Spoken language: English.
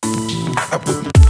I